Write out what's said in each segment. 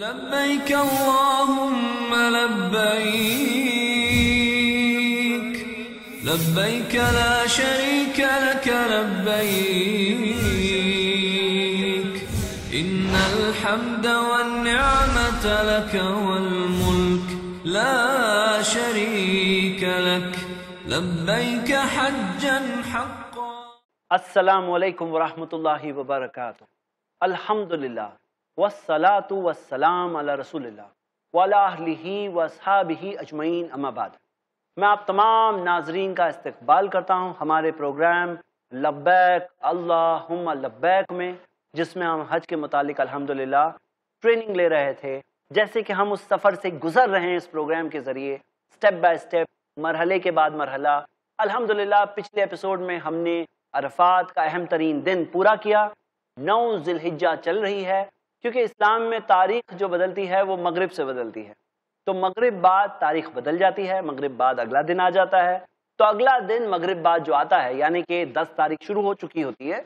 لبيك اللهم لبيك لبيك لا شريك لك لبيك إن الحمد والنعمة لك والملك لا شريك لك لبيك حجا حقا. السلام علیکم ورحمۃ اللہ وبرکاتہ. الحمدللہ والصلاة والسلام علی رسول اللہ وعلی اہلہ واصحابہ اجمعین. اما بعد، میں آپ تمام ناظرین کا استقبال کرتا ہوں ہمارے پروگرام لبیک اللہم لبیک میں، جس میں ہم حج کے متعلق الحمدللہ ٹریننگ لے رہے تھے. جیسے کہ ہم اس سفر سے گزر رہے ہیں اس پروگرام کے ذریعے، سٹیپ بائی سٹیپ، مرحلے کے بعد مرحلہ. الحمدللہ پچھلے ایپیسوڈ میں ہم نے عرفات کا اہم ترین دن پورا کیا. 9 ذی الحجہ چل رہی ہے، کیونکہ اسلام میں تاریخ جو بدلتی ہے وہ مغرب سے بدلتی ہے، تو مغرب بعد تاریخ بدل جاتی ہے، مغرب بعد اگلا دن آ جاتا ہے، تو اگلا دن مغرب بعد جو آتا ہے یعنی کہ 10 تاریخ شروع ہو چکی ہوتی ہے،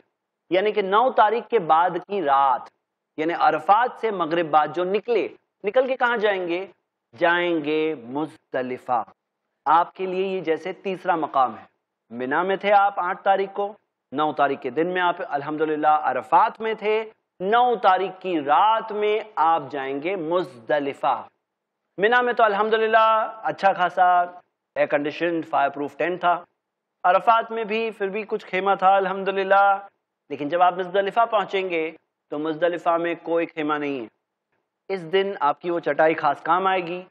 یعنی کہ 9 تاریخ کے بعد کی رات، یعنی عرفات سے مغرب بعد جو نکل کے کہاں جائیں گے؟ جائیں گے مزدلفہ. آپ کے لیے یہ جیسے تیسرا مقام ہے. منا میں تھے آپ 8 تاریخ کو، 9 تاریخ کے دن میں آپ الحمدللہ عرفات میں تھے، 9 تاریخ کی رات میں آپ جائیں گے مزدلفہ. منا میں تو الحمدللہ اچھا خاصا air condition fire proof tent تھا، عرفات میں بھی پھر بھی کچھ خیمہ تھا الحمدللہ، لیکن جب آپ مزدلفہ پہنچیں گے تو مزدلفہ میں کوئی خیمہ نہیں ہے. اس دن آپ کی وہ چٹائی خاص کام آئے گی،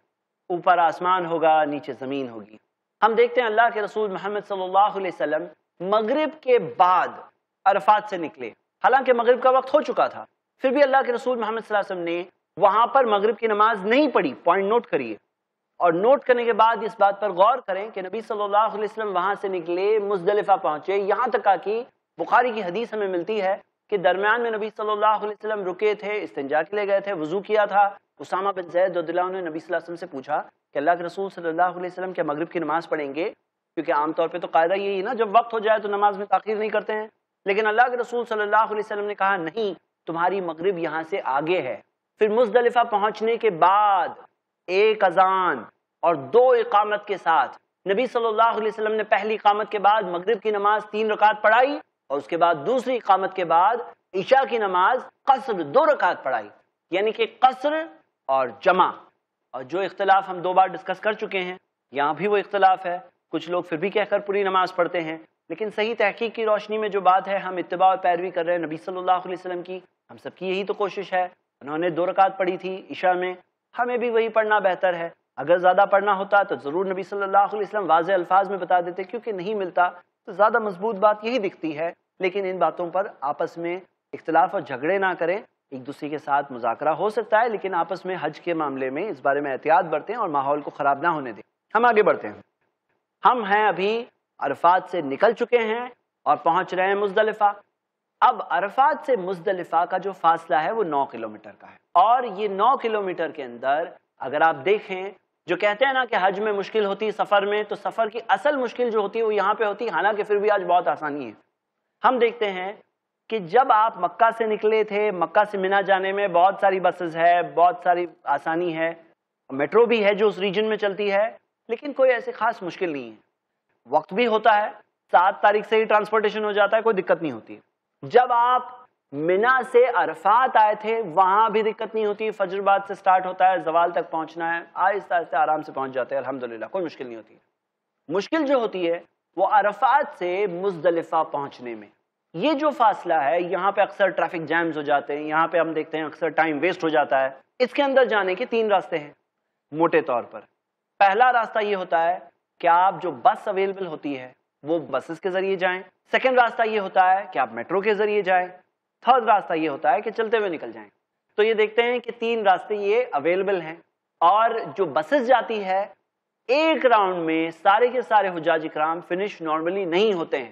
اوپر آسمان ہوگا، نیچے زمین ہوگی. ہم دیکھتے ہیں اللہ کے رسول محمد صلی اللہ علیہ وسلم مغرب کے بعد عرفات سے نکلے، حالانکہ مغرب کا وقت ہو چکا تھا، پھر بھی اللہ کے رسول محمد صلی اللہ علیہ وسلم نے وہاں پر مغرب کی نماز نہیں پڑھی. پوائنٹ نوٹ کریے، اور نوٹ کرنے کے بعد اس بات پر غور کریں کہ نبی صلی اللہ علیہ وسلم وہاں سے نکلے، مزدلفہ پہنچے، یہاں تک کہ بخاری کی حدیث ہمیں ملتی ہے کہ درمیان میں نبی صلی اللہ علیہ وسلم رکے تھے، استنجا کے لیے گئے تھے، وضو کیا تھا. اسامہ بن زید رضی اللہ عنہ نے نبی صلی اللہ علیہ وسلم سے پوچھا کہ اللہ کے رسول صلی اللہ علیہ وسلم کیا مغرب کی نماز پڑھیں گے؟ کیونکہ عام طور پہ تو قاعدہ یہی ہے نا، جب وقت ہو جائے تو نماز میں تاخیر نہیں کرتے ہیں، لیکن اللہ کے رسول صلی اللہ علیہ وسلم نے کہا نہیں، تمہاری مغرب یہاں سے آگے ہے. پھر مزدلفہ پہنچنے کے بعد 1 اذان اور 2 اقامت کے ساتھ نبی صلی اللہ علیہ وسلم نے پہلی اقامت کے بعد مغرب کی نماز 3 رکعت پڑھائی، اور اس کے بعد دوسری اقامت کے بعد عشاء کی نماز قصر 2 رکعت پڑھائی، یعنی کہ قصر اور جمع. اور جو اختلاف ہم 2 بار ڈسکس کر چکے ہیں، یہاں بھی وہ اختلاف ہے. کچھ لوگ پھر بھی کہہ کر پوری نماز پڑھتے ہیں، لیکن صحیح تحقیق کی روشنی میں جو بات ہے، ہم اتباع و پیروی کر رہے ہیں نبی صلی اللہ علیہ وسلم کی. ہم سب کی یہی تو کوشش ہے. انہوں نے 2 رکعت پڑھی تھی عشاء میں، ہمیں بھی وہی پڑھنا بہتر ہے. اگر زیادہ پڑھنا ہوتا تو ضرور نبی صلی اللہ علیہ وسلم واضح الفاظ میں بتا دیتے، کیونکہ نہیں ملتا تو زیادہ مضبوط بات یہی دکھتی ہے. لیکن ان باتوں پر آپس میں اختلاف اور جھگڑے نہ کریں، ایک دوسرے کے ساتھ مذاکرہ ہو سکتا ہے، لیکن آپس میں حج کے معاملے میں اس بارے میں احتیاط برتیں اور ماحول کو خراب نہ ہونے دیں. ہم آگے بڑھتے ہیں. ہم ہیں ابھی عرفات سے نکل چکے ہیں اور پہنچ رہے ہیں مزدلفہ. اب عرفات سے مزدلفہ کا جو فاصلہ ہے وہ 9 کلومیٹر کا ہے، اور یہ 9 کلومیٹر کے اندر اگر آپ دیکھیں، جو کہتے ہیں نا کہ حج میں مشکل ہوتی سفر میں، تو سفر کی اصل مشکل جو ہوتی ہے وہ یہاں پہ ہوتی، حالانکہ پھر بھی آج بہت آسانی ہے. ہم دیکھتے ہیں کہ جب آپ مکہ سے نکلے تھے، مکہ سے منا جانے میں بہت ساری بسز ہے، بہت ساری آسانی ہے، میٹرو بھی ہے جو اس ریجن میں چلتی ہے، لیکن کوئی ایسی خاص مشکل نہیں ہے. وقت بھی ہوتا ہے، 7 تاریخ سے ہی ٹرانسپورٹیشن ہو جاتا ہے، کوئی دقت نہیں ہوتی. جب آپ منا سے عرفات آئے تھے وہاں بھی دقت نہیں ہوتی، فجر بعد سے سٹارٹ ہوتا ہے، زوال تک پہنچنا ہے، آہستہ آہستہ آرام سے پہنچ جاتے ہیں الحمدللہ، کوئی مشکل نہیں ہوتی. مشکل جو ہوتی ہے وہ عرفات سے مزدلفہ پہنچنے میں. یہ جو فاصلہ ہے یہاں پہ اکثر ٹریفک جیمز ہو جاتے ہیں، یہاں پہ ہم دیکھتے ہیں اکثر ٹائم ویسٹ ہو جاتا ہے. اس کے اندر جانے کے 3 راستے ہیں موٹے طور پر. پہلا راستہ یہ ہوتا ہے کہ آپ جو بس اویلیبل ہوتی ہے وہ بسز کے ذریعے جائیں. سیکنڈ راستہ یہ ہوتا ہے کہ آپ میٹرو کے ذریعے جائیں. تھرڈ راستہ یہ ہوتا ہے کہ چلتے ہوئے نکل جائیں. تو یہ دیکھتے ہیں کہ 3 راستے یہ اویلیبل ہیں، اور جو بسز جاتی ہے ایک راؤنڈ میں سارے کے سارے حجاج اکرام فنش نارملی نہیں ہوتے ہیں.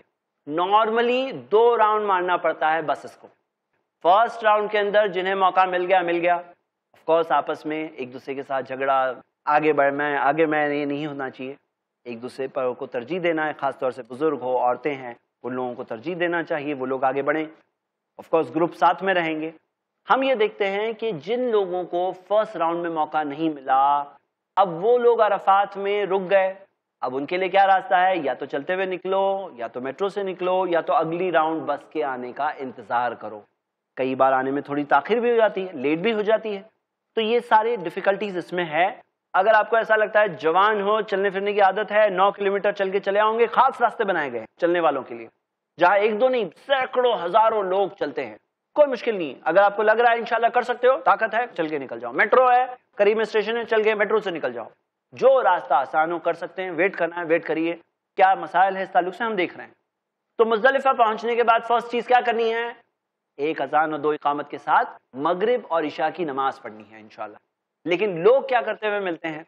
نارملی 2 راؤنڈ مارنا پڑتا ہے بسز کو. فرسٹ راؤنڈ کے اندر جنہیں موقع مل گیا، آف کورس آپس میں ایک دوسرے کے ساتھ جھگڑا، آگے میں یہ نہیں ہونا چاہیے، ایک دوسرے پر کو ترجیح دینا ہے، خاص طور سے بزرگ ہو، عورتیں ہیں، ان لوگوں کو ترجیح دینا چاہیے، وہ لوگ آگے بڑھیں. آف کورس گروپ ساتھ میں رہیں گے. ہم یہ دیکھتے ہیں کہ جن لوگوں کو فرسٹ راؤنڈ میں موقع نہیں ملا اب وہ لوگ عرفات میں رک گئے، اب ان کے لیے کیا راستہ ہے؟ یا تو چلتے ہوئے نکلو، یا تو میٹرو سے نکلو، یا تو اگلی راؤنڈ بس کے آنے کا انتظار کرو. کئی بار آنے میں تھوڑی تاخیر بھی ہو جاتی ہے، لیٹ بھی ہو جاتی ہے. تو یہ سارے ڈیفیکلٹیز اس میں ہے. اگر آپ کو ایسا لگتا ہے جوان ہو، چلنے پھرنے کی عادت ہے، 9 کلومیٹر چل کے چلے آؤں گے، خاص راستے بنائے گئے چلنے والوں کے لیے جہاں ایک دو نہیں سینکڑوں ہزاروں لوگ چلتے ہیں، کوئی مشکل نہیں. اگر آپ کو لگ رہا ہے انشاءاللہ کر سکتے ہو، طاقت ہے، چل کے نکل جاؤ. میٹرو ہے، قریب میں اسٹیشن ہے، چل کے میٹرو سے نکل جاؤ. جو راستہ آسان ہو کر سکتے ہیں. ویٹ کرنا ہے، ویٹ کریے. کیا مسائل ہے اس تعلق سے ہم دیکھ رہے ہیں. تو مزدلفہ پہنچنے کے بعد فرسٹ چیز کیا کرنی ہے؟ ایک اذان اور 2 اقامت کے ساتھ مغرب اور عشاء کی نماز پڑھنی ہے انشاءاللہ. لیکن لوگ کیا کرتے ہوئے ملتے ہیں؟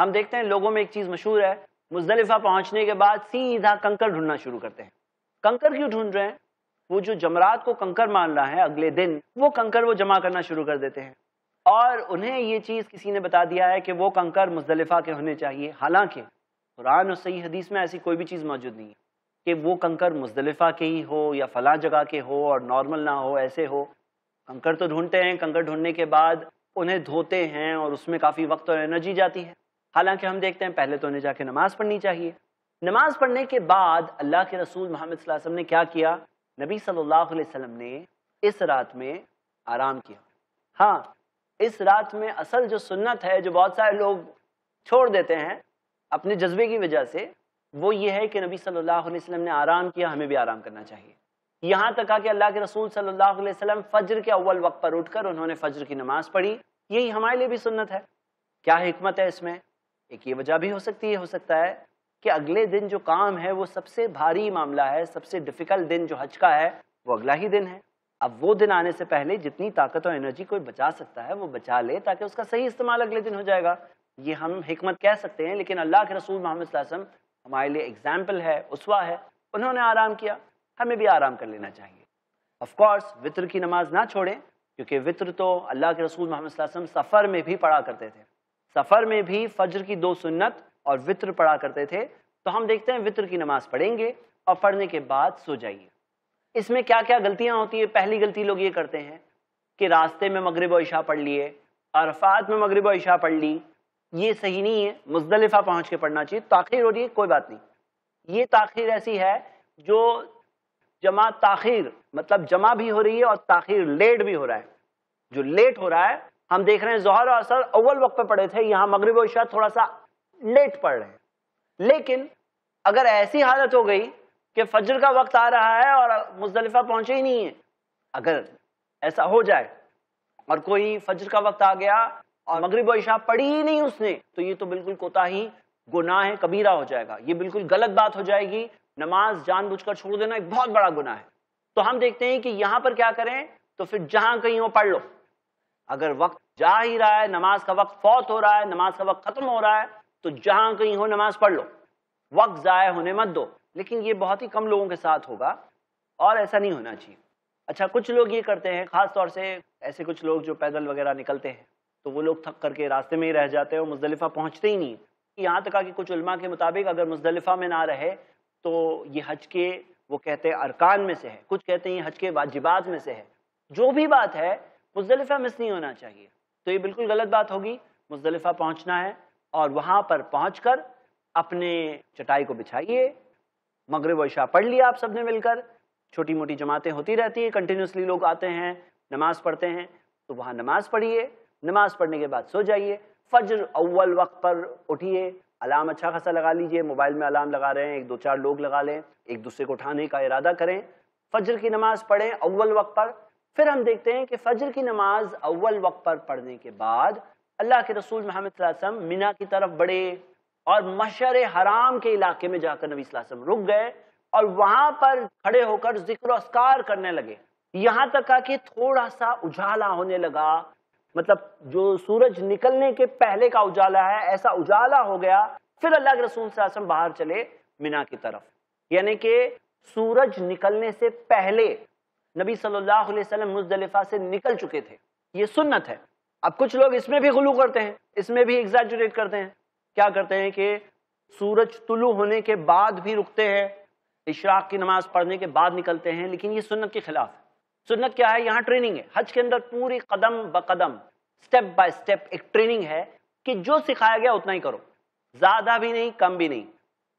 ہم دیکھتے ہیں لوگوں میں ایک چیز مشہور ہے، مزدلفہ پہنچنے کے بعد سیدھا کنکر ڈھونڈنا شروع کرتے ہیں. کنکر کیوں ڈھونڈ رہے ہیں؟ وہ جو جمرات کو کنکر مان رہا ہے اگلے دن، وہ کنکر وہ جمع کرنا شروع کر دیتے ہیں. اور انہیں یہ چیز کسی نے بتا دیا ہے کہ وہ کنکر مزدلفہ کے ہونے چاہیے، حالانکہ قرآن اور صحیح حدیث میں ایسی کوئی بھی چیز موجود نہیں ہے کہ وہ کنکر مزدلفہ کے ہی ہو یا فلاں جگہ کے ہو اور نارمل نہ ہو، ایسے ہو. کنکر تو ڈھونڈتے ہیں، کنکر ڈھونڈنے کے بعد انہیں دھوتے ہیں اور اس میں کافی وقت اور انرجی جاتی ہے. حالانکہ ہم دیکھتے ہیں پہلے تو انہیں جا کے نماز پڑھنی چاہیے. نماز پڑھنے کے بعد اللہ کے رسول محمد صلی اللہ علیہ وسلم نے کیا کیا؟ نبی صلی اللہ علیہ وسلم نے اس رات میں آرام کیا. ہاں، اس رات میں اصل جو سنت ہے جو بہت سارے لوگ چھوڑ دیتے ہیں اپنے جذبے کی وجہ سے، وہ یہ ہے کہ نبی صلی اللہ علیہ وسلم نے آرام کیا، ہمیں بھی آرام کرنا چاہیے. یہاں تک کہ اللہ کے رسول صلی اللہ علیہ وسلم فجر کے اول وقت پر اٹھ کر انہوں نے فجر کی نماز پڑھی. یہی ہمارے لیے بھی سنت ہے. کیا حکمت ہے اس میں؟ ایک یہ وجہ بھی ہو سکتی ہے، ہو سکتا ہے کہ اگلے دن جو کام ہے وہ سب سے بھاری معاملہ ہے، سب سے ڈیفیکلٹ دن جو حج کا ہے وہ اگلا ہی دن ہے. اب وہ دن آنے سے پہلے جتنی طاقت اور انرجی کوئی بچا سکتا ہے وہ بچا لے تاکہ اس کا صحیح استعمال اگلے دن ہو جائے گا. یہ ہم حکمت کہہ سکتے ہیں. لیکن اللہ کے رسول محمد صلی اللہ علیہ وسلم ہمارے لیے ایگزامپل ہے، اسوہ ہے. انہوں نے آرام کیا، ہمیں بھی آرام کر لینا چاہیے. آف کورس وطر کی نماز نہ چھوڑیں، کیونکہ وطر تو اللہ کے رسول محمد صلی اللہ علیہ وسلم سفر میں بھی پڑھا کرتے تھے. سفر میں بھی فجر کی 2 سنت اور وطر پڑھا کرتے تھے. تو ہم دیکھتے ہیں وطر کی نماز پڑھیں گے اور پڑھنے کے بعد سو جائیے. اس میں کیا کیا غلطیاں ہوتی ہیں؟ پہلی غلطی لوگ یہ کرتے ہیں کہ راستے میں مغرب و عشاء پڑھ لیے، عرفات میں مغرب و عشاء پڑھ لی. یہ صحیح نہیں ہے. مزدلفہ پہنچ کے پڑھنا چاہیے. تاخیر ہو رہی ہے، کوئی بات نہیں. یہ تاخیر ایسی ہے جو جمع تاخیر، مطلب جمع بھی ہو رہی ہے اور تاخیر لیٹ بھی ہو رہا ہے. جو لیٹ ہو رہا ہے ہم دیکھ رہے ہیں ظہر اور عصر اول وقت پہ پڑھے تھے، یہاں مغرب و عشاء تھوڑا سا لیٹ پڑھ رہے ہیں. لیکن اگر ایسی حالت ہو گئی کہ فجر کا وقت آ رہا ہے اور مزدلفہ پہنچے ہی نہیں ہے، اگر ایسا ہو جائے اور کوئی فجر کا وقت آ گیا اور مغرب و عشاء پڑھی ہی نہیں اس نے، تو یہ تو بالکل کوتاہی گناہ کبیرہ ہو جائے گا. یہ بالکل غلط بات ہو جائے گی. نماز جان بوجھ کر چھوڑ دینا ایک بہت بڑا گناہ ہے. تو ہم دیکھتے ہیں کہ یہاں پر کیا کریں، تو پھر جہاں کہیں ہو پڑھ لو. اگر وقت جا ہی رہا ہے، نماز کا وقت فوت ہو رہا ہے، نماز کا وقت ختم ہو رہا ہے، تو جہاں کہیں ہو نماز پڑھ لو، وقت ضائع ہونے مت دو. لیکن یہ بہت ہی کم لوگوں کے ساتھ ہوگا اور ایسا نہیں ہونا چاہیے. اچھا، کچھ لوگ یہ کرتے ہیں، خاص طور سے ایسے کچھ لوگ جو پیدل وغیرہ نکلتے ہیں، تو وہ لوگ تھک کر کے راستے میں ہی رہ جاتے ہیں اور مزدلفہ پہنچتے ہی نہیں. یہاں تک کہ کچھ علماء کے مطابق اگر مزدلفہ میں نہ رہے تو یہ حج کے وہ کہتے ہیں ارکان میں سے ہے، کچھ کہتے ہیں یہ حج کے واجبات میں سے ہے. جو بھی بات ہے، مزدلفہ مس نہیں ہونا چاہیے. تو یہ بالکل غلط بات ہوگی. مزدلفہ پہنچنا ہے اور وہاں پر پہنچ کر اپنے چٹائی کو بچھائیے. مغرب و عشاء پڑھ لیا آپ سب نے مل کر. چھوٹی موٹی جماعتیں ہوتی رہتی ہیں، کنٹینیوسلی لوگ آتے ہیں نماز پڑھتے ہیں، تو وہاں نماز پڑھیے. نماز پڑھنے کے بعد سو جائیے. فجر اول وقت پر اٹھیے. الارم اچھا خاصا لگا لیجئے. موبائل میں الارم لگا رہے ہیں، 1-2-4 لوگ لگا لیں، ایک دوسرے کو اٹھانے کا ارادہ کریں. فجر کی نماز پڑھیں اول وقت پر. پھر ہم دیکھتے ہیں کہ فجر کی نماز اول وقت پر پڑھنے کے بعد اللہ کے رسول محمد صلی اللہ علیہ وسلم مینا کی طرف بڑھے اور مشعر حرام کے علاقے میں جا کر نبی صلی اللہ علیہ وسلم رک گئے اور وہاں پر کھڑے ہو کر ذکر و اذکار کرنے لگے. یہاں تک کہ تھوڑا سا اجالا ہونے لگا، مطلب جو سورج نکلنے کے پہلے کا اجالا ہے، ایسا اجالا ہو گیا. پھر اللہ کے رسول صلی اللہ علیہ وسلم باہر چلے مینا کی طرف. یعنی کہ سورج نکلنے سے پہلے نبی صلی اللہ علیہ وسلم مزدلفہ سے نکل چکے تھے. یہ سنت ہے. اب کچھ لوگ اس میں بھی غلو کرتے ہیں، اس میں بھی ایگزیجریٹ کرتے ہیں. کیا کرتے ہیں کہ سورج طلوع ہونے کے بعد بھی رکتے ہیں، اشراق کی نماز پڑھنے کے بعد نکلتے ہیں. لیکن یہ سنت کے خلاف ہے. سنت کیا ہے؟ یہاں ٹریننگ ہے حج کے اندر، پوری قدم بقدم سٹیپ بائی سٹیپ ایک ٹریننگ ہے کہ جو سکھایا گیا اتنا ہی کرو، زیادہ بھی نہیں کم بھی نہیں،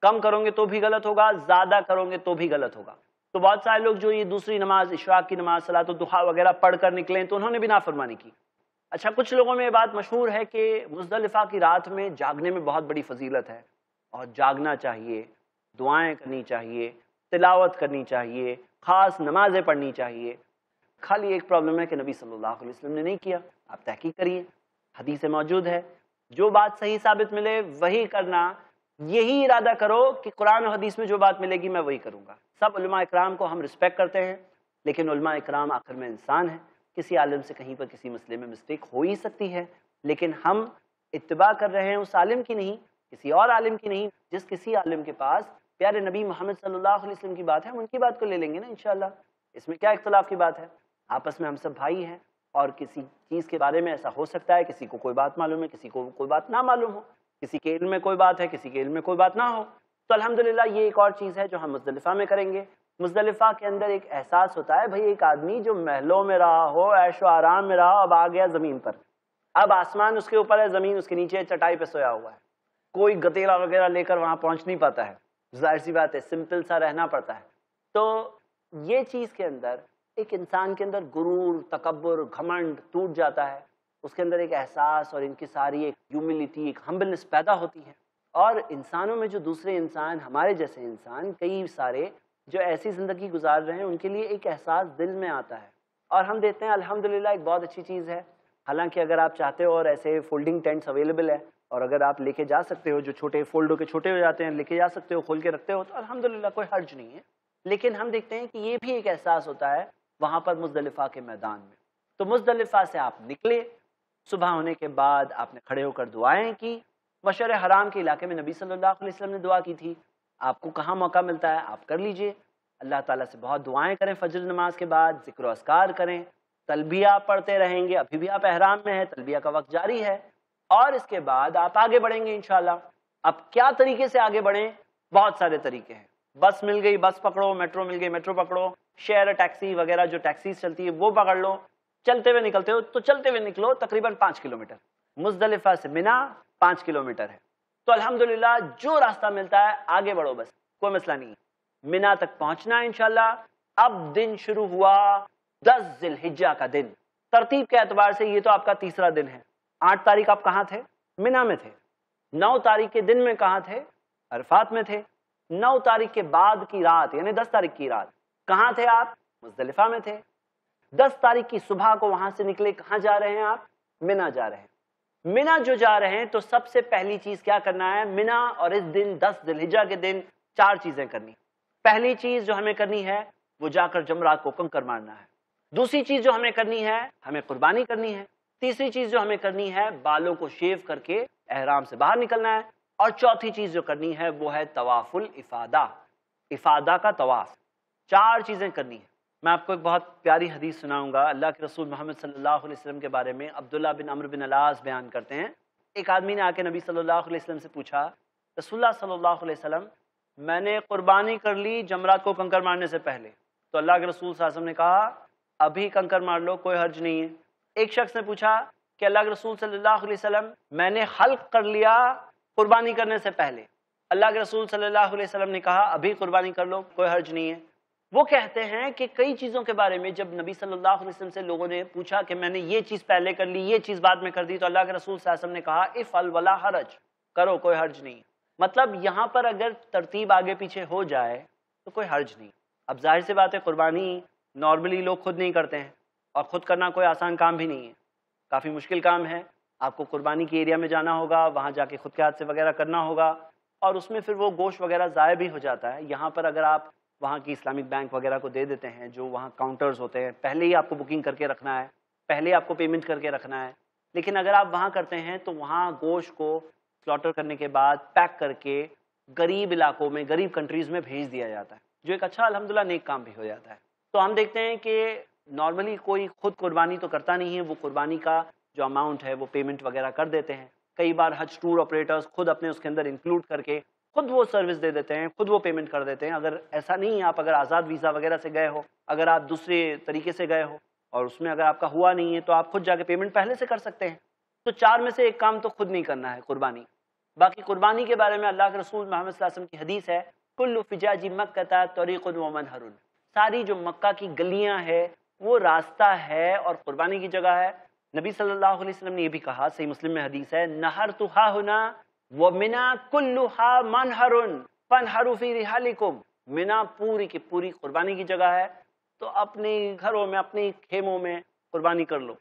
کم کرو گے تو بھی غلط ہوگا، زیادہ کرو گے تو بھی غلط ہوگا۔ تو بہت سارے لوگ جو یہ دوسری نماز، اشراق کی نماز، صلاۃ الضحیٰ وغیرہ پڑھ کر نکلیں تو انہوں نے بھی نافرمانی کی۔ اچھا، کچھ لوگوں میں یہ بات مشہور ہے کہ مزدلفہ کی رات میں جاگنے میں بہت بڑی فضیلت ہے اور جاگنا چاہیے، دعائیں کرنی چاہیے، تلاوت کرنی چاہیے، خاص نمازیں پڑھنی چاہیے۔ خالی ایک پرابلم ہے کہ نبی صلی اللہ علیہ وسلم نے نہیں کیا۔ آپ تحقیق کریے، حدیث موجود ہے، جو بات صحیح ثابت ملے وہی کرنا، یہی ارادہ کرو کہ قرآن و حدیث میں جو بات ملے گی میں وہی کروں گا۔ سب علماء اکرام کو ہم رسپیکٹ کرتے ہیں، لیکن علماء اکرام آخر میں انسان ہیں، کسی عالم سے کہیں پر کسی مسئلے میں مسٹیک ہو ہی سکتی ہے، لیکن ہم اتباع کر رہے ہیں اس عالم کی نہیں، کسی اور عالم کی نہیں۔ جس کسی عالم کے پاس پیارے نبی محمد صلی اللہ علیہ وسلم کی بات ہے، ہم ان کی بات کو لے لیں گے نا انشاءاللہ، اس میں کیا اختلاف کی بات ہے؟ آپس میں ہم سب بھائی ہیں، اور کسی چیز کے بارے میں ایسا ہو سکتا ہے کسی کو کوئی بات معلوم ہے، کسی کو کوئی بات نہ معلوم ہو، کسی کے علم میں کوئی بات ہے، کسی کے علم میں کوئی بات نہ ہو۔ تو الحمدللہ یہ ایک اور چیز ہے جو ہم مزدلفہ میں کریں گے۔ مزدلفہ کے اندر ایک احساس ہوتا ہے، بھئی ایک آدمی جو محلوں میں رہا ہو، عیش و آرام میں رہا، اب آ گیا زمین پر، اب آسمان اس کے اوپر ہے، زمین اس کے نیچے چٹائی پہ سویا ہوا ہے، کوئی گتیلا وغیرہ لے کر وہاں پہنچ نہیں پاتا ہے، ظاہر سی بات ہے، سمپل سا رہنا پڑتا ہے۔ تو یہ چیز کے اندر ایک انسان کے اندر غرور، تکبر، گھمنڈ ٹوٹ جاتا ہے، اس کے اندر ایک احساس اور انکساری، ایک ہیوملٹی، ایک ہمبلنس پیدا ہوتی ہے۔ اور انسانوں میں جو دوسرے انسان، ہمارے جیسے انسان کئی سارے جو ایسی زندگی گزار رہے ہیں، ان کے لیے ایک احساس دل میں آتا ہے، اور ہم دیتے ہیں الحمدللہ، ایک بہت اچھی چیز ہے۔ حالانکہ اگر آپ چاہتے ہو، اور ایسے فولڈنگ ٹینٹس اویلیبل ہے، اور اگر آپ لے کے جا سکتے ہو، جو چھوٹے فولڈ ہو کے چھوٹے ہو جاتے ہیں، لے کے جا سکتے ہو، کھول کے رکھتے ہو، تو الحمدللہ کوئی حرج نہیں ہے۔ لیکن ہم دیکھتے ہیں کہ یہ بھی ایک احساس ہوتا ہے وہاں پر مزدلفہ کے میدان میں۔ تو مزدلفہ سے آپ نکلے، صبح ہونے کے بعد آپ نے کھڑے ہو کر دعائیں کی۔ مشعر حرام کے علاقے میں نبی صلی اللہ علیہ وسلم نے دعا کی تھی، آپ کو کہاں موقع ملتا ہے آپ کر لیجئے۔ اللہ تعالیٰ سے بہت دعائیں کریں، فجر نماز کے بعد ذکر و اذکار کریں، تلبیہ پڑھتے رہیں گے، ابھی بھی آپ احرام میں ہیں، تلبیہ کا وقت جاری ہے، اور اس کے بعد آپ آگے بڑھیں گے انشاءاللہ۔ اب کیا طریقے سے آگے بڑھیں؟ بہت سارے طریقے ہیں، بس مل گئی بس پکڑو، میٹرو مل گئی میٹرو پکڑو، شیئر ٹیکسی وغیرہ جو ٹیکسیز چلتی ہے وہ پکڑ لو، چلتے ہوئے نکلتے ہو تو چلتے ہوئے نکلو۔ تقریباً 5 کلومیٹر مزدلفہ سے منا 5 کلومیٹر ہے، تو الحمدللہ جو راستہ ملتا ہے آگے بڑھو، بس کوئی مسئلہ نہیں ہے، منا تک پہنچنا ہے انشاءاللہ۔ اب دن شروع ہوا 10 ذی الحجہ کا دن، ترتیب کے اعتبار سے یہ تو آپ کا 3واں دن ہے۔ 8 تاریخ آپ کہاں تھے؟ منا میں تھے۔ 9 تاریخ کے دن میں کہاں تھے؟ عرفات میں تھے۔ 9 تاریخ کے بعد کی رات یعنی 10 تاریخ کی رات کہاں تھے آپ؟ مزدلفہ میں تھے۔ 10 تاریخ کی صبح کو وہاں سے نکلے، کہاں جا رہے ہیں آپ؟ منا جا رہے ہیں۔ منا جو جا رہے ہیں تو سب سے پہلی چیز کیا کرنا ہے منا اور اس دن 10 ذی الحجہ کے دن؟ 4 چیزیں کرنی۔ پہلی چیز جو ہمیں کرنی ہے وہ جا کر جمرات کو کنکر مارنا ہے۔ دوسری چیز جو ہمیں کرنی ہے، ہمیں قربانی کرنی ہے۔ تیسری چیز جو ہمیں کرنی ہے، بالوں کو شیو کر کے احرام سے باہر نکلنا ہے۔ اور چوتھی چیز جو کرنی ہے وہ ہے طواف الافادہ، افادہ کا طواف۔ 4 چیزیں کرنی ہیں۔ میں آپ کو ایک بہت پیاری حدیث سناؤں گا، اللہ کے رسول محمد صلی اللہ علیہ وسلم کے بارے میں عبداللہ بن عمرو بن العاص بیان کرتے ہیں، ایک آدمی نے آ کے نبی صلی اللہ علیہ وسلم سے پوچھا، رسول اللہ صلی اللہ علیہ وسلم میں نے قربانی کر لی جمرات کو کنکر مارنے سے پہلے۔ تو اللہ کے رسول صلی اللہ علیہ وسلم نے کہا ابھی کنکر مار لو، کوئی حرج نہیں ہے۔ ایک شخص نے پوچھا کہ اللہ کے رسول صلی اللہ علیہ وسلم میں نے حلق کر لیا قربانی کرنے سے پہلے۔ اللہ کے رسول صلی اللہ علیہ وسلم نے کہا ابھی قربانی کر لو، کوئی حرج نہیں ہے۔ وہ کہتے ہیں کہ کئی چیزوں کے بارے میں جب نبی صلی اللہ علیہ وسلم سے لوگوں نے پوچھا کہ میں نے یہ چیز پہلے کر لی، یہ چیز بعد میں کر دی، تو اللہ کے رسول صلی اللہ علیہ وسلم نے کہا افعل ولا حرج، کرو کوئی حرج نہیں۔ مطلب یہاں پر اگر ترتیب آگے پیچھے ہو جائے تو کوئی حرج نہیں۔ اب ظاہر سی بات ہے قربانی نارملی لوگ خود نہیں کرتے ہیں، اور خود کرنا کوئی آسان کام بھی نہیں ہے، کافی مشکل کام ہے۔ آپ کو قربانی کے ایریا میں جانا ہوگا، وہاں جا کے خود کے ہاتھ سے وغیرہ کرنا ہوگا، اور اس میں پھر وہ گوشت وغیرہ ضائع بھی ہو جاتا ہے۔ یہاں پر اگر آپ وہاں کی اسلامک بینک وغیرہ کو دے دیتے ہیں، جو وہاں کاؤنٹرز ہوتے ہیں، پہلے ہی آپ کو بکنگ کر کے رکھنا ہے، پہلے آپ کو پیمنٹ کر کے رکھنا ہے۔ لیکن اگر آپ وہاں کرتے ہیں تو وہاں گوشت کو سلاٹر کرنے کے بعد پیک کر کے غریب علاقوں میں، غریب کنٹریز میں بھیج دیا جاتا ہے، جو ایک اچھا الحمدللہ نیک کام بھی ہو جاتا ہے۔ تو ہم دیکھتے ہیں کہ نارملی کوئی خود قربانی تو کرتا نہیں ہے، وہ قربانی کا جو اماؤنٹ ہے وہ پیمنٹ وغیرہ کر دیتے ہیں۔ کئی بار حج ٹور آپریٹرز خود اپنے اس کے اندر انکلوڈ کر کے خود وہ سروس دے دیتے ہیں، خود وہ پیمنٹ کر دیتے ہیں. اگر ایسا نہیں ہے، آپ اگر آزاد ویزا وغیرہ سے گئے ہو، اگر آپ دوسرے طریقے سے گئے ہو اور اس میں اگر آپ کا ہوا نہیں ہے تو آپ خود جا کے پیمنٹ پہلے سے کر سکتے ہیں. تو چار میں سے ایک کام تو خود نہیں کرنا ہے، قربانی. باقی قربانی کے بارے میں اللہ کے رسول محمد صلی اللہ علیہ وسلم کی حدیث ہے، کل فجاج مکہ طریق ومنہر، ساری جو مکہ کی گلیاں ہے وہ راستہ ہے اور قربانی کی جگہ ہے. نبی صلی اللہ علیہ وسلم نے یہ بھی کہا، صحیح مسلم میں حدیث ہے، نہرتُ ہا ہنا وَمِنَا كُلُّهَا مَنْحَرٌ فَانْحَرُوا فِي رِحَالِكُمْ، منا پوری کی پوری قربانی کی جگہ ہے، تو اپنے گھروں میں اپنے خیموں میں قربانی کر لو.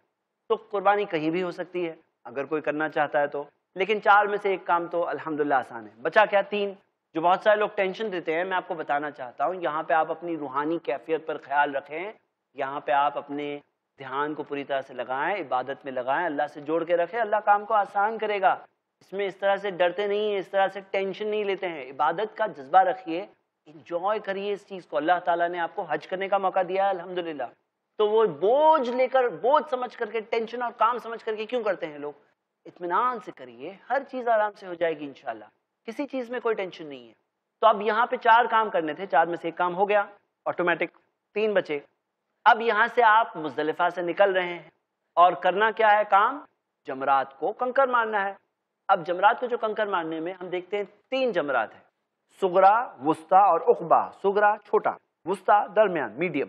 تو قربانی کہیں بھی ہو سکتی ہے اگر کوئی کرنا چاہتا ہے تو. لیکن چار میں سے ایک کام تو الحمدللہ آسان ہے. بچا کیا تین، جو بہت سارے لوگ ٹینشن دیتے ہیں. میں آپ کو بتانا چاہتا ہوں، یہاں پہ آپ اپنی روحانی کیفیت پر خیال رکھیں، یہاں پہ آپ اپنے دھیان کو پوری طرح سے لگائیں، عبادت میں لگائیں، اللہ سے جوڑ کے رکھیں، اللہ کام کو آسان کرے گا. اس میں اس طرح سے ڈرتے نہیں ہیں، اس طرح سے ٹینشن نہیں لیتے ہیں. عبادت کا جذبہ رکھیے، انجوائے کریے اس چیز کو. اللہ تعالیٰ نے آپ کو حج کرنے کا موقع دیا ہے الحمدللہ. تو وہ بوجھ لے کر، بوجھ سمجھ کر کے، ٹینشن اور کام سمجھ کر کے کیوں کرتے ہیں لوگ؟ اطمینان سے کریے، ہر چیز آرام سے ہو جائے گی انشاءاللہ، کسی چیز میں کوئی ٹینشن نہیں ہے. تو اب یہاں پہ چار کام کرنے تھے، چار میں سے ایک کام ہو گیا، آٹومیٹک تین بچے. اب یہاں سے آپ مزدلفہ سے نکل رہے ہیں اور کرنا کیا ہے کام؟ جمرات کو کنکر مارنا ہے. اب جمرات کو جو کنکر مارنے میں ہم دیکھتے ہیں تین جمرات ہیں، صغرا، وسطیٰ اور عقبیٰ. صغرا چھوٹا، وسطیٰ درمیان میڈیم،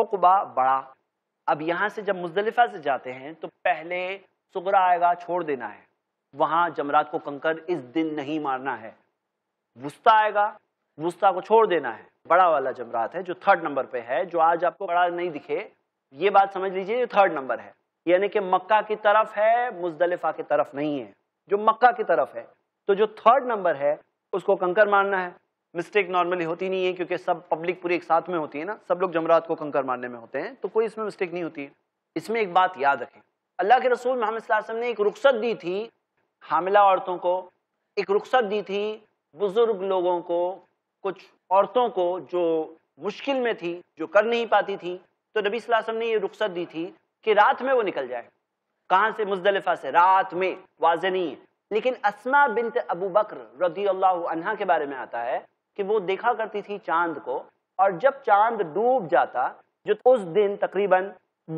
عقبیٰ بڑا. اب یہاں سے جب مزدلفہ سے جاتے ہیں تو پہلے صغرا آئے گا، چھوڑ دینا ہے، وہاں جمرات کو کنکر اس دن نہیں مارنا ہے. وسطیٰ آئے گا، وسطیٰ کو چھوڑ دینا ہے، بڑا والا جمرات ہے جو تھرڈ نمبر پہ ہے، جو آج آپ کو بڑا نہیں دکھے، یہ بات سمجھ لیجئے یہ تھرڈ نمبر ہے، یعنی کہ مکہ کی طرف ہے، مزدلفہ کی طرف نہیں ہے، جو مکہ کی طرف ہے. تو جو تھرڈ نمبر ہے اس کو کنکر مارنا ہے. مسٹیک نارملی ہوتی نہیں ہے کیونکہ سب پبلک پوری ایک ساتھ میں ہوتی ہے نا، سب لوگ جمرات کو کنکر مارنے میں ہوتے ہیں، تو کوئی اس میں مسٹیک نہیں ہوتی ہے. اس میں ایک بات یاد رکھیں، اللہ کے رسول محمد صلی اللہ علیہ وسلم نے ایک رخصت دی تھی حاملہ عورتوں کو، ایک رخصت دی تھی بزرگ لوگوں کو، کچھ عورتوں کو جو مشکل میں تھی، جو کر نہیں پاتی تھی. تو نبی صلی اللہ علیہ وسلم نے یہ رخصت دی تھی کہ رات میں وہ نکل جائے. کہاں سے؟ مزدلفہ سے، رات میں، واضح نہیں ہے. لیکن اسما بنت ابو بکر رضی اللہ عنہ کے بارے میں آتا ہے کہ وہ دیکھا کرتی تھی چاند کو، اور جب چاند ڈوب جاتا، جو اس دن تقریباً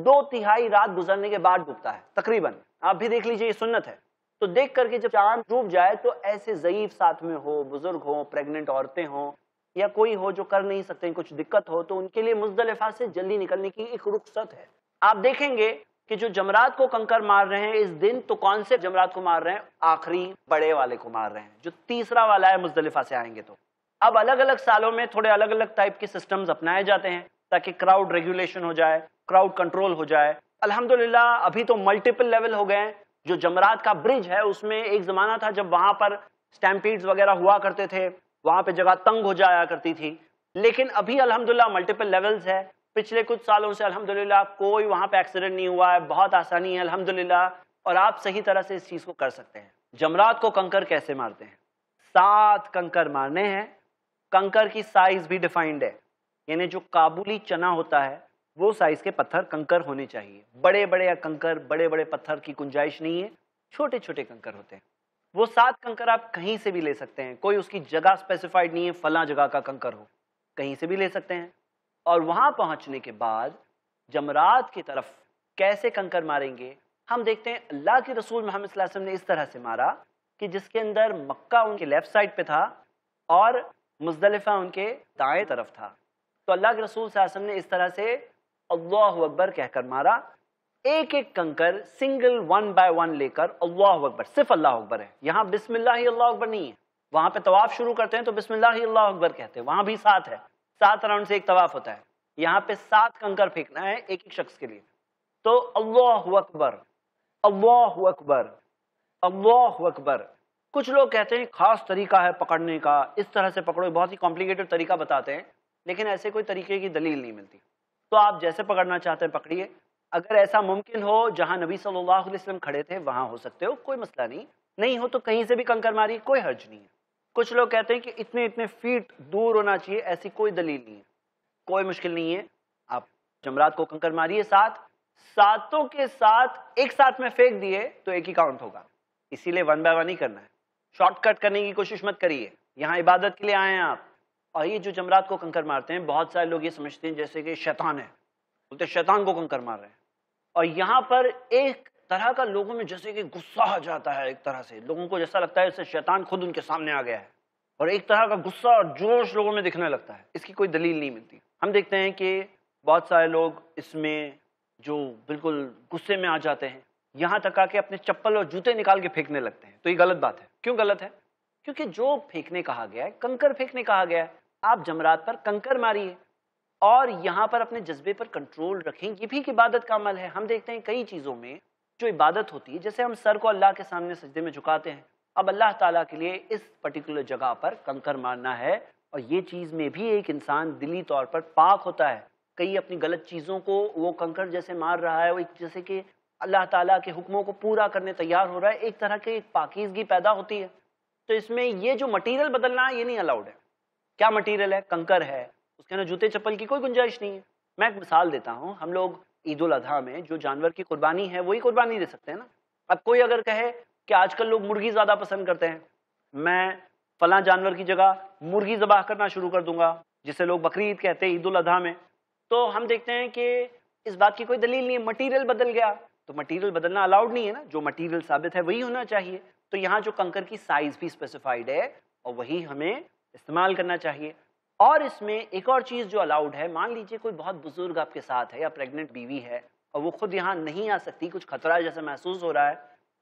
2/3 رات گزرنے کے بعد ڈوبتا ہے تقریباً، آپ بھی دیکھ لیجئے یہ سنت ہے. تو دیکھ کر کے جب چاند ڈوب جائے تو ایسے ضعیف ساتھ میں ہو، بزرگ ہوں، پریگننٹ عورتیں ہوں، یا کوئی ہو جو کر نہیں سکتے، کچھ دقت ہو، تو ان کے لیے مزدلفہ سے جلدی نکلنے کی ایک رخصت ہے. آپ دیکھیں گے کہ جو جمرات کو کنکر مار رہے ہیں اس دن، تو کون سے جمرات کو مار رہے ہیں؟ آخری بڑے والے کو مار رہے ہیں، جو تیسرا والا ہے مزدلفہ سے آئیں گے. تو اب الگ الگ سالوں میں تھوڑے الگ الگ ٹائپ کے سسٹمز اپنائے جاتے ہیں تاکہ کراؤڈ ریگولیشن ہو جائے، کراؤڈ کنٹرول ہو جائے. الحمدللہ ابھی تو ملٹیپل لیول ہو گئے ہیں. جو جمرات کا برج ہے اس میں ایک زمانہ تھا جب وہاں پر سٹیمپیڈز وغیرہ ہوا کرتے تھے، وہاں پہ جگہ تنگ ہو جایا کرتی تھی. لیکن ابھی الحمدللہ ملٹیپل لیولز ہے. پچھلے کچھ سالوں سے الحمدللہ کوئی وہاں پہ ایکسیڈنٹ نہیں ہوا ہے، بہت آسانی ہے الحمدللہ، اور آپ صحیح طرح سے اس چیز کو کر سکتے ہیں. جمرات کو کنکر کیسے مارتے ہیں؟ 7 کنکر مارنے ہیں. کنکر کی سائز بھی ڈیفائنڈ ہے، یعنی جو کابلی چنا ہوتا ہے وہ سائز کے پتھر کنکر ہونے چاہیے. بڑے بڑے کنکر، بڑے بڑے پتھر کی گنجائش نہیں ہے، چھوٹے چھوٹے کنکر ہوتے ہیں. وہ 7 کنکر آپ کہیں سے بھی لے سکتے ہیں، کوئی اس کی جگہ اسپیسیفائڈ نہیں ہے، فلاں جگہ کا کنکر ہو، کہیں سے بھی لے سکتے ہیں. اور وہاں پہنچنے کے بعد جمرات کی طرف کیسے کنکر ماریں گے؟ ہم دیکھتے ہیں اللہ کے رسول محمد صلی اللہ علیہ وسلم نے اس طرح سے مارا کہ جس کے اندر مکہ ان کے لیفٹ سائڈ پہ تھا اور مزدلفہ ان کے دائیں طرف تھا. تو اللہ کے رسول صلی اللہ علیہ وسلم نے اس طرح سے اللہ اکبر کہہ کر مارا. ایک ایک کنکر سنگل 1 by 1 لے کر اللہ اکبر، صرف اللہ اکبر ہے، یہاں بسم اللہ اللہ اکبر نہیں ہے. وہاں پہ طواف شروع کرتے ہیں تو بسم اللہ اللہ اکبر کہتے ہیں، وہاں بھی 7 ہے، 7 راؤنڈ سے ایک طواف ہوتا ہے. یہاں پہ 7 کنکر پھینکنا ہے ایک ایک شخص کے لیے. تو اللہ اکبر، اللہ اکبر، اللہ اکبر. کچھ لوگ کہتے ہیں خاص طریقہ ہے پکڑنے کا، اس طرح سے پکڑو، بہت ہی کمپلیکیٹڈ طریقہ بتاتے ہیں، لیکن ایسے کوئی طریقے کی دلیل نہیں ملتی. تو آپ جیسے پکڑنا چاہتے ہیں پکڑیے. اگر ایسا ممکن ہو جہاں نبی صلی اللہ علیہ وسلم کھڑے تھے وہاں ہو سکتے ہو، کوئی مسئلہ نہیں. نہیں ہو تو کہیں سے بھی کنکر ماری، کوئی حرج نہیں ہے. کچھ لوگ کہتے ہیں کہ اتنے اتنے فیٹ دور ہونا چاہیے، ایسی کوئی دلیل نہیں ہے، کوئی مشکل نہیں ہے. آپ جمرات کو کنکر ماریے 7، ساتوں کے ساتھ ایک ساتھ میں پھینک دیے تو ایک ہی کاؤنٹ ہوگا، اسی لیے 1 by 1 ہی کرنا ہے. شارٹ کٹ کرنے کی کوشش مت کریے. یہاں عبادت کے لیے آئے ہیں آپ. اور یہ جو جمرات کو کنکر مارتے ہیں بہت سارے لوگ یہ سمجھتے ہیں جیسے کہ شیطان ہے، بولتے ہیں شیطان کو کنکر مار رہے ہیں. اور یہاں پر ایک طرح کا لوگوں میں جیسے کہ غصہ آ جاتا ہے، ایک طرح سے لوگوں کو جیسا لگتا ہے اسے شیطان خود ان کے سامنے آ گیا ہے، اور ایک طرح کا غصہ اور جوش لوگوں میں دکھنے لگتا ہے. اس کی کوئی دلیل نہیں ملتی. ہم دیکھتے ہیں کہ بہت سارے لوگ اس میں جو بالکل غصے میں آ جاتے ہیں، یہاں تک آ کے اپنے چپل اور جوتے نکال کے پھینکنے لگتے ہیں. تو یہ غلط بات ہے. کیوں غلط ہے؟ کیونکہ جو پھینکنے کہا گیا ہے کنکر پھینکنے کہا گیا ہے. آپ جمرات پر کنکر ماریے اور یہاں پر اپنے جذبے پر کنٹرول رکھیں، یہ بھی ایک عبادت کا عمل ہے. ہم دیکھتے ہیں کئی چیزوں میں جو عبادت ہوتی ہے، جیسے ہم سر کو اللہ کے سامنے سجدے میں جھکاتے ہیں، اب اللہ تعالیٰ کے لیے اس پرٹیکولر جگہ پر کنکر مارنا ہے. اور یہ چیز میں بھی ایک انسان دلی طور پر پاک ہوتا ہے. کئی اپنی غلط چیزوں کو وہ کنکر جیسے مار رہا ہے، وہ جیسے کہ اللہ تعالیٰ کے حکموں کو پورا کرنے تیار ہو رہا ہے، ایک طرح کی ایک پاکیزگی پیدا ہوتی ہے. تو اس میں یہ جو مٹیریل بدلنا ہے یہ نہیں الاؤڈ ہے. کیا مٹیریل ہے؟ کنکر ہے، اس کے اندر جوتے چپل کی کوئی گنجائش نہیں ہے. میں ایک مثال دیتا ہوں، ہم لوگ عید الاضحیٰ میں جو جانور کی قربانی ہے وہی قربانی دے سکتے ہیں نا. اب کوئی اگر کہے کہ آج کل لوگ مرغی زیادہ پسند کرتے ہیں، میں فلاں جانور کی جگہ مرغی ذبح کرنا شروع کر دوں گا، جسے لوگ بقر عید کہتے ہیں عید الاضحیٰ میں، تو ہم دیکھتے ہیں کہ اس بات کی کوئی دلیل نہیں ہے. مٹیریل بدل گیا، تو مٹیریل بدلنا الاؤڈ نہیں ہے نا. جو مٹیریل ثابت ہے وہی ہونا چاہیے. تو یہاں جو کنکر کی سائز بھی اسپیسیفائڈ ہے اور وہی ہمیں استعمال کرنا چاہیے. اور اس میں ایک اور چیز جو الاؤڈ ہے، مان لیجئے کوئی بہت بزرگ آپ کے ساتھ ہے یا پریگننٹ بیوی ہے اور وہ خود یہاں نہیں آ سکتی، کچھ خطرہ جیسا محسوس ہو رہا ہے،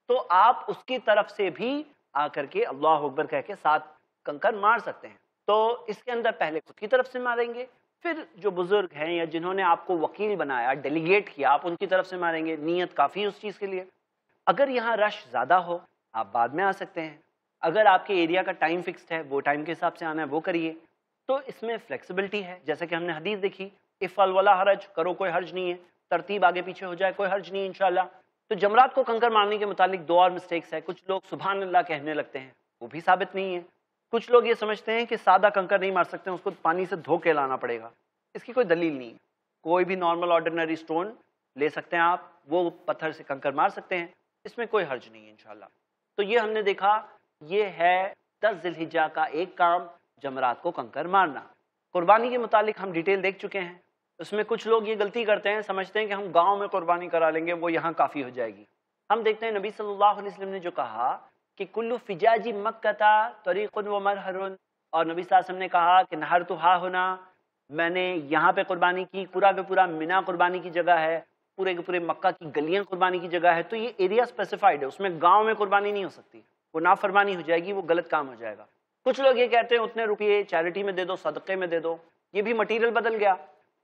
تو آپ اس کی طرف سے بھی آ کر کے اللہ اکبر کہہ کے ساتھ کنکر مار سکتے ہیں. تو اس کے اندر پہلے خود کی طرف سے ماریں گے، پھر جو بزرگ ہیں یا جنہوں نے آپ کو وکیل بنایا ڈیلیگیٹ کیا آپ ان کی طرف سے ماریں گے. نیت کافی اس چیز کے لیے. اگر یہاں رش زیادہ ہو آپ بعد میں آ سکتے ہیں. اگر آپ کے ایریا کا ٹائم فکسڈ ہے، وہ ٹائم کے حساب سے آنا ہے، وہ کریے. تو اس میں فلیکسیبلٹی ہے، جیسے کہ ہم نے حدیث دیکھی افعل ولا حرج، کرو کوئی حرج نہیں ہے، ترتیب آگے پیچھے ہو جائے کوئی حرج نہیں انشاءاللہ. تو جمرات کو کنکر مارنے کے متعلق دو اور مسٹیکس ہیں. کچھ لوگ سبحان اللہ کہنے لگتے ہیں، وہ بھی ثابت نہیں ہے. کچھ لوگ یہ سمجھتے ہیں کہ سادہ کنکر نہیں مار سکتے ہیں، اس کو پانی سے دھو کے لانا پڑے گا. اس کی کوئی دلیل نہیں. کوئی بھی نارمل آرڈینری سٹون لے سکتے ہیں آپ، وہ پتھر سے کنکر مار سکتے ہیں، اس میں کوئی حرج نہیں ہے انشاءاللہ. تو یہ ہم نے دیکھا، یہ ہے 10 ذی الحجہ کا ایک کام، جمرات کو کنکر مارنا. قربانی کے متعلق ہم ڈیٹیل دیکھ چکے ہیں. اس میں کچھ لوگ یہ غلطی کرتے ہیں، سمجھتے ہیں کہ ہم گاؤں میں قربانی کرا لیں گے وہ یہاں کافی ہو جائے گی. ہم دیکھتے ہیں نبی صلی اللہ علیہ وسلم نے جو کہا کہ کلو فجاجی مکہ طریق و مرحرن، اور نبی صلی اللہ علیہ وسلم نے کہا کہ نہر تو ہا ہونا، میں نے یہاں پہ قربانی کی، پورا کے پورا منا قربانی کی جگہ ہے، پورے کے پورے مکہ کی گلیاں قربانی کی جگہ ہے. تو یہ ایریا اسپیسیفائڈ ہے، اس میں گاؤں میں قربانی نہیں ہو سکتی، وہ نافرمانی ہو جائے گی، وہ غلط کام ہو جائے گا. کچھ لوگ یہ کہتے ہیں اتنے روپیے چیریٹی میں دے دو، صدقے میں دے دو، یہ بھی مٹیریل بدل گیا.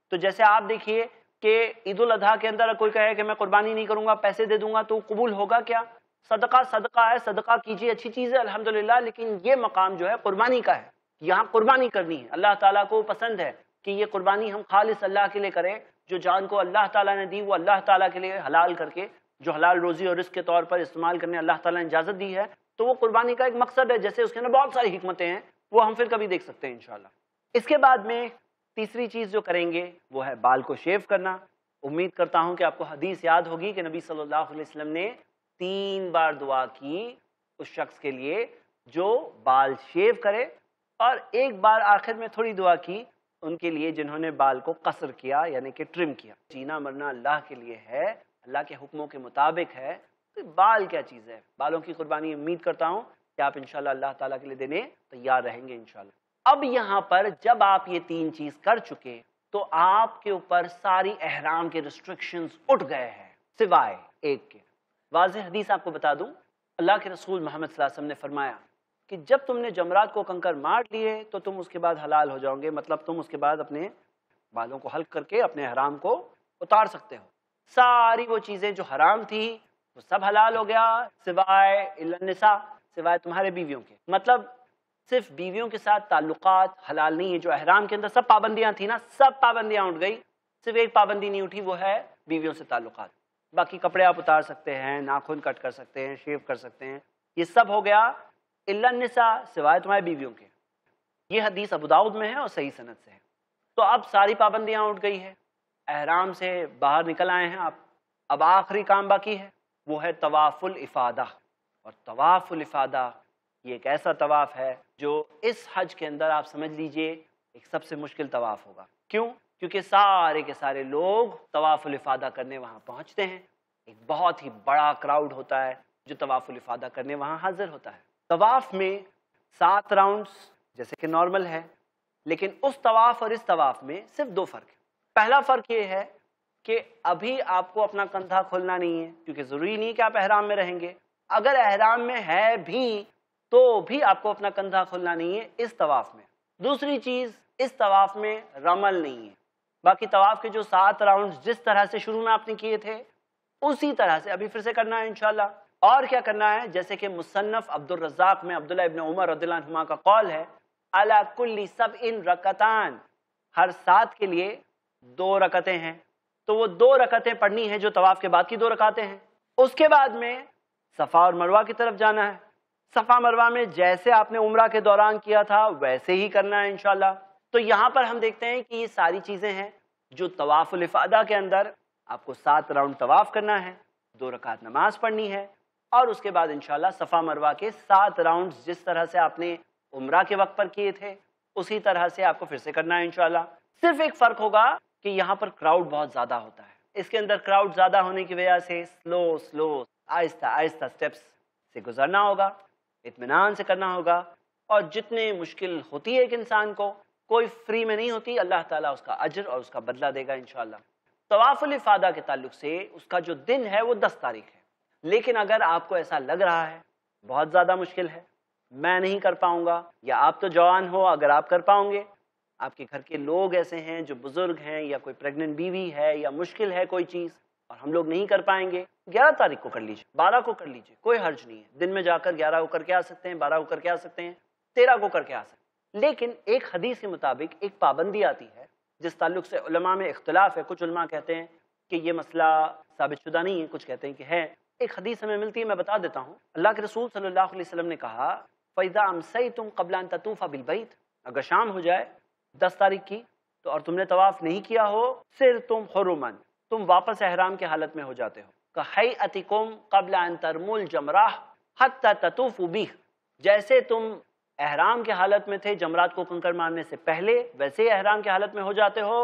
تو جیسے آپ دیکھیے کہ عید الاضحیٰ کے اندر کوئی کہے کہ میں قربانی نہیں کروں گا پیسے دے دوں گا، تو قبول ہوگا کیا؟ صدقہ صدقہ ہے، صدقہ کیجیے، اچھی چیز ہے الحمدللہ، لیکن یہ مقام جو ہے قربانی کا ہے، یہاں قربانی کرنی ہے. اللہ تعالیٰ کو پسند ہے کہ یہ قربانی ہم خالص اللہ کے لیے کریں، جو جان کو اللہ تعالیٰ نے دی وہ اللہ تعالیٰ کے لیے حلال کر کے، جو حلال روزی اور رزق کے طور پر استعمال کرنے اللہ تعالیٰ نے اجازت دی ہے. تو وہ قربانی کا ایک مقصد ہے، جیسے اس کے اندر بہت ساری حکمتیں ہیں، وہ ہم پھر کبھی دیکھ سکتے ہیں انشاءاللہ. اس کے بعد میں تیسری چیز جو کریں گے وہ ہے بال کو شیو کرنا. امید کرتا ہوں کہ آپ کو حدیث یاد ہوگی کہ نبی صلی اللہ علیہ وسلم نے 3 بار دعا کی اس شخص کے لیے جو بال شیو کرے، اور 1 بار آخر میں تھوڑی دعا کی ان کے لیے جنہوں نے بال کو قصر کیا یعنی کہ ٹرم کیا. جینا مرنا اللہ کے لیے ہے، اللہ کے حکموں کے مطابق ہے، تو بال کیا چیز ہے. بالوں کی قربانی امید کرتا ہوں کہ آپ انشاءاللہ اللہ تعالیٰ کے لیے دینے تیار رہیں گے انشاءاللہ. اب یہاں پر جب آپ یہ 3 چیز کر چکے تو آپ کے اوپر ساری احرام کے ریسٹرکشنز اٹھ گئے ہیں سوائے ایک کے. واضح حدیث آپ کو بتا دوں، اللہ کے رسول محمد صلی اللہ علیہ وسلم نے فرمایا کہ جب تم نے جمرات کو کنکر مار لیے تو تم اس کے بعد حلال ہو جاؤ گے، مطلب تم اس کے بعد اپنے بالوں کو حلق کر کے اپنے احرام کو اتار سکتے ہو. ساری وہ چیزیں جو حرام تھی وہ سب حلال ہو گیا سوائے النساء، سوائے تمہارے بیویوں کے. مطلب صرف بیویوں کے ساتھ تعلقات حلال نہیں ہے. جو احرام کے اندر سب پابندیاں تھیں نا، سب پابندیاں اٹھ گئی، صرف ایک پابندی نہیں اٹھی، وہ ہے بیویوں سے تعلقات. باقی کپڑے آپ اتار سکتے ہیں، ناخن کٹ کر سکتے ہیں، شیو کر سکتے ہیں، یہ سب ہو گیا الا النساء، سوائے تمہارے بیویوں کے. یہ حدیث ابو داؤد میں ہے اور صحیح سند سے ہے. تو اب ساری پابندیاں اٹھ گئی ہیں، احرام سے باہر نکل آئے ہیں آپ. اب آخری کام باقی ہے، وہ ہے طواف الافاضہ. اور طواف الافاضہ یہ ایک ایسا طواف ہے جو اس حج کے اندر آپ سمجھ لیجئے ایک سب سے مشکل طواف ہوگا. کیوں؟ کیونکہ سارے کے سارے لوگ طواف الافادہ کرنے وہاں پہنچتے ہیں. ایک بہت ہی بڑا کراؤڈ ہوتا ہے جو طواف الافادہ کرنے وہاں حاضر ہوتا ہے. طواف میں 7 راؤنڈز جیسے کہ نارمل ہے، لیکن اس طواف اور اس طواف میں صرف 2 فرق ہیں. پہلا فرق یہ ہے کہ ابھی آپ کو اپنا کندھا کھولنا نہیں ہے، کیونکہ ضروری نہیں کہ آپ احرام میں رہیں گے. اگر احرام میں ہے بھی تو بھی آپ کو اپنا کندھا کھولنا نہیں ہے اس طواف میں. دوسری چیز، اس طواف میں رمل نہیں ہے. باقی طواف کے جو 7 راؤنڈز جس طرح سے شروع میں آپ نے کیے تھے اسی طرح سے ابھی پھر سے کرنا ہے انشاءاللہ. اور کیا کرنا ہے؟ جیسے کہ مصنف عبدالرزاق میں عبداللہ ابن عمر رضی اللہ عنہما کا قول ہے، عَلَى كُلِّ سَبْعٍ رَكَتَانِ، ہر 7 کے لیے 2 رکعتیں ہیں. تو وہ 2 رکعتیں پڑھنی ہیں جو طواف کے بعد کی 2 رکعتیں ہیں. اس کے بعد میں صفا اور مروہ کی طرف جانا ہے. صفا مروہ میں جیسے آپ نے عمرہ کے دوران کیا تھا ویسے ہی کرنا ہے انشاءاللہ. تو یہاں پر ہم دیکھتے ہیں کہ یہ ساری چیزیں ہیں جو طواف الافادہ کے اندر آپ کو 7 راؤنڈ طواف کرنا ہے، 2 رکعت نماز پڑھنی ہے، اور اس کے بعد انشاءاللہ صفا مروہ کے 7 راؤنڈز جس طرح سے آپ نے عمرہ کے وقت پر کیے تھے اسی طرح سے آپ کو پھر سے کرنا ہے انشاءاللہ. صرف ایک فرق ہوگا کہ یہاں پر کراؤڈ بہت زیادہ ہوتا ہے. اس کے اندر کراؤڈ زیادہ ہونے کی وجہ سے سلو آہستہ آہستہ سٹیپس سے گزرنا ہوگا، اطمینان سے کرنا ہوگا، اور جتنے مشکل ہوتی ہے ایک انسان کو، کوئی فری میں نہیں ہوتی. اللہ تعالیٰ اس کا اجر اور اس کا بدلہ دے گا انشاءاللہ. طواف الافادہ کے تعلق سے اس کا جو دن ہے وہ 10 تاریخ ہے، لیکن اگر آپ کو ایسا لگ رہا ہے بہت زیادہ مشکل ہے، میں نہیں کر پاؤں گا، یا آپ تو جوان ہو، اگر آپ کر پاؤں گے، آپ کے گھر کے لوگ ایسے ہیں جو بزرگ ہیں، یا کوئی پریگننٹ بیوی ہے، یا مشکل ہے کوئی چیز اور ہم لوگ نہیں کر پائیں گے، 11 تاریخ کو کر لیجئے، 12 کو کر لیجئے، کوئی حرج نہیں ہے. دن میں جا کر 11 کو کر کے آ سکتے ہیں، 12 کو کر کے آ سکتے ہیں، 13 کو کر کے آ سکتے ہیں. لیکن ایک حدیث کے مطابق ایک پابندی آتی ہے جس تعلق سے علماء میں اختلاف ہے. کچھ علماء کہتے ہیں کہ یہ مسئلہ ثابت شدہ نہیں ہے، کچھ کہتے ہیں کہ ہے. ایک حدیث ہمیں ملتی ہے، میں بتا دیتا ہوں. اللہ کے رسول صلی اللہ علیہ وسلم نے کہا، فَإِذَا أَمْسَيْتُمْ قَبْلَ أَن تَطُوفَ بِالْبَيْتِ، اگر شام ہو جائے 10 تاریخ کی تو اور تم نے طواف نہیں کیا ہو، صِرْتُمْ حُرُمًا، تم واپس احرام کے حالت میں ہو جاتے ہو. كَهَيْئَتِكُمْ قَبْلَ أَن تَرْمُوا الْجَمْرَةَ حَتَّى تَطُوفُوا بِهِ، جیسے تم احرام کے حالت میں تھے جمرات کو کنکر مارنے سے پہلے ویسے احرام کے حالت میں ہو جاتے ہو،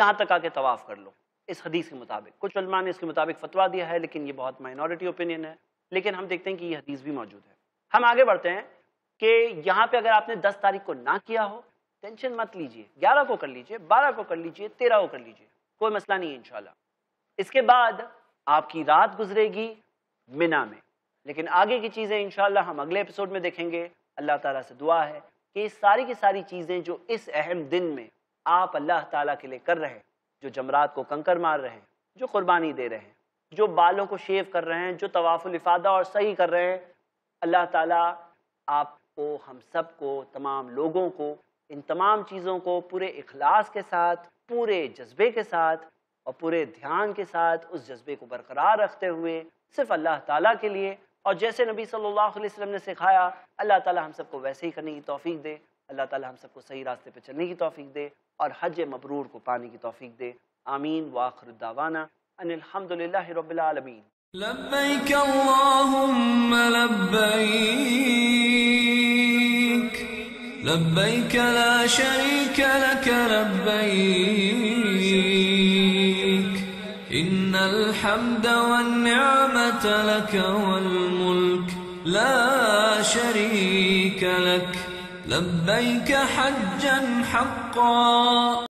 یہاں تک آ کے طواف کر لو. اس حدیث کے مطابق کچھ علماء نے اس کے مطابق فتویٰ دیا ہے، لیکن یہ بہت مائنورٹی اوپینین ہے، لیکن ہم دیکھتے ہیں کہ یہ حدیث بھی موجود ہے. ہم آگے بڑھتے ہیں کہ یہاں پہ اگر آپ نے 10 تاریخ کو نہ کیا ہو، ٹینشن مت لیجئے، 11 کو کر لیجئے، 12 کو کر لیجئے، 13 کو کر لیجئے، کوئی مسئلہ نہیں ہے انشاءاللہ. اس کے بعد آپ کی رات گزرے گی منا میں، لیکن آگے کی چیزیں انشاءاللہ ہم اگلے ایپیسوڈ میں دیکھیں گے. اللہ تعالیٰ سے دعا ہے کہ یہ ساری کی ساری چیزیں جو اس اہم دن میں آپ اللہ تعالیٰ کے لیے کر رہے ہیں، جو جمرات کو کنکر مار رہے ہیں، جو قربانی دے رہے ہیں، جو بالوں کو شیو کر رہے ہیں، جو طواف الافادہ اور سعی کر رہے ہیں، اللہ تعالیٰ آپ کو، ہم سب کو، تمام لوگوں کو ان تمام چیزوں کو پورے اخلاص کے ساتھ، پورے جذبے کے ساتھ اور پورے دھیان کے ساتھ، اس جذبے کو برقرار رکھتے ہوئے صرف اللہ تعالیٰ کے لیے، اور جیسے نبی صلی اللہ علیہ وسلم نے سکھایا، اللہ تعالیٰ ہم سب کو ویسے ہی کرنے کی توفیق دے. اللہ تعالیٰ ہم سب کو صحیح راستے پہ چلنے کی توفیق دے اور حج مبرور کو پانے کی توفیق دے. آمین. وآخر دعوانا ان الحمدللہ رب العالمین. لبیک اللہم لبیک، لبیک لا شریک لک لبیک، ان الحمد والنعمت لک والملک لا شریک لک، لبيك حجا حقا.